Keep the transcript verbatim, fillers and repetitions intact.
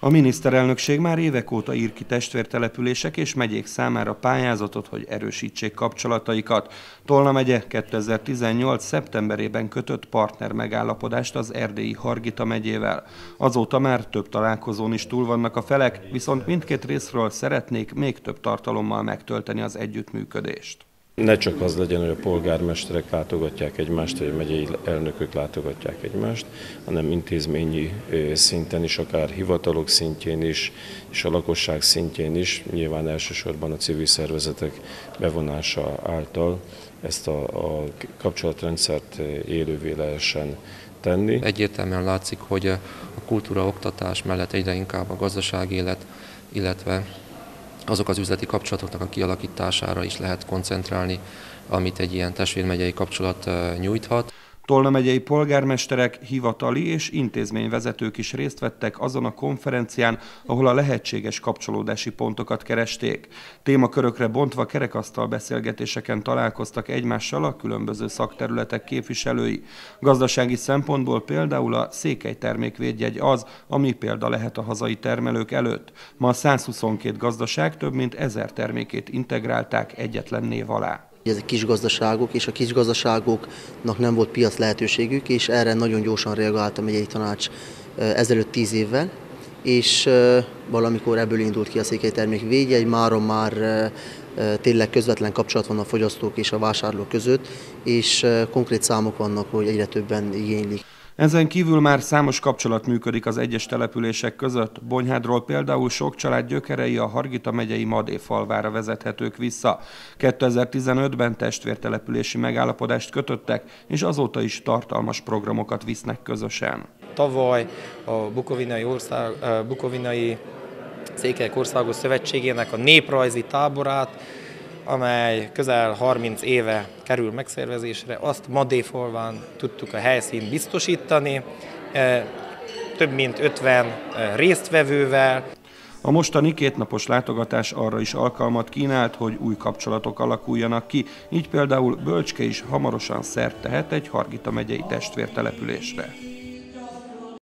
A miniszterelnökség már évek óta ír ki testvértelepülések és megyék számára pályázatot, hogy erősítsék kapcsolataikat. Tolna megye kétezer-tizennyolc. szeptemberében kötött partnermegállapodást az erdélyi Hargita megyével. Azóta már több találkozón is túl vannak a felek, viszont mindkét részről szeretnék még több tartalommal megtölteni az együttműködést. Ne csak az legyen, hogy a polgármesterek látogatják egymást, vagy a megyei elnökök látogatják egymást, hanem intézményi szinten is, akár hivatalok szintjén is, és a lakosság szintjén is, nyilván elsősorban a civil szervezetek bevonása által ezt a, a kapcsolatrendszert élővé lehessen tenni. Egyértelműen látszik, hogy a kultúra oktatás mellett egyre inkább a gazdaságélet, illetve azok az üzleti kapcsolatoknak a kialakítására is lehet koncentrálni, amit egy ilyen testvérmegyei kapcsolat nyújthat. Tolna megyei polgármesterek, hivatali és intézményvezetők is részt vettek azon a konferencián, ahol a lehetséges kapcsolódási pontokat keresték. Témakörökre bontva kerekasztal beszélgetéseken találkoztak egymással a különböző szakterületek képviselői. Gazdasági szempontból például a székely termékvédjegy az, ami példa lehet a hazai termelők előtt. Ma száz huszonkét gazdaság több mint ezer termékét integrálták egyetlen név alá. Ezek kis gazdaságok, és a kis gazdaságoknak nem volt piac lehetőségük, és erre nagyon gyorsan reagált a megyei tanács ezelőtt tíz évvel, és valamikor ebből indult ki a székely termékvédjegy, mára már tényleg közvetlen kapcsolat van a fogyasztók és a vásárlók között, és konkrét számok vannak, hogy egyre többen igénylik. Ezen kívül már számos kapcsolat működik az egyes települések között. Bonyhádról például sok család gyökerei a Hargita megyei Madéfalvára vezethetők vissza. kétezer-tizenötben testvértelepülési megállapodást kötöttek, és azóta is tartalmas programokat visznek közösen. Tavaly a Bukovinai, ország, Bukovinai Székely Országos Szövetségének a néprajzi táborát, amely közel harminc éve kerül megszervezésre, azt Madéfalván tudtuk a helyszínt biztosítani, több mint ötven résztvevővel. A mostani kétnapos látogatás arra is alkalmat kínált, hogy új kapcsolatok alakuljanak ki, így például Bölcske is hamarosan szert tehet egy Hargita megyei testvértelepülésre.